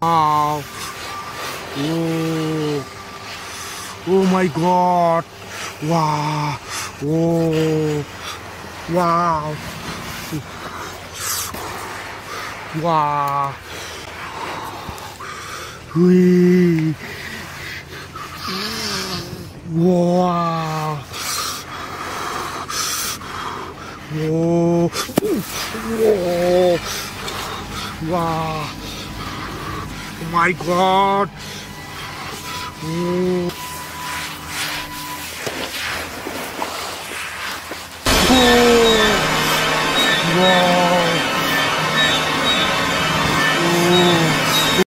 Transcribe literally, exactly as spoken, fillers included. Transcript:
Wow. Oh. Oh my God. Wow. Oh. Wow. Wow. Wee. Wow. Whoa. Whoa. Wow. Oh my God. Whoa. Whoa. Whoa.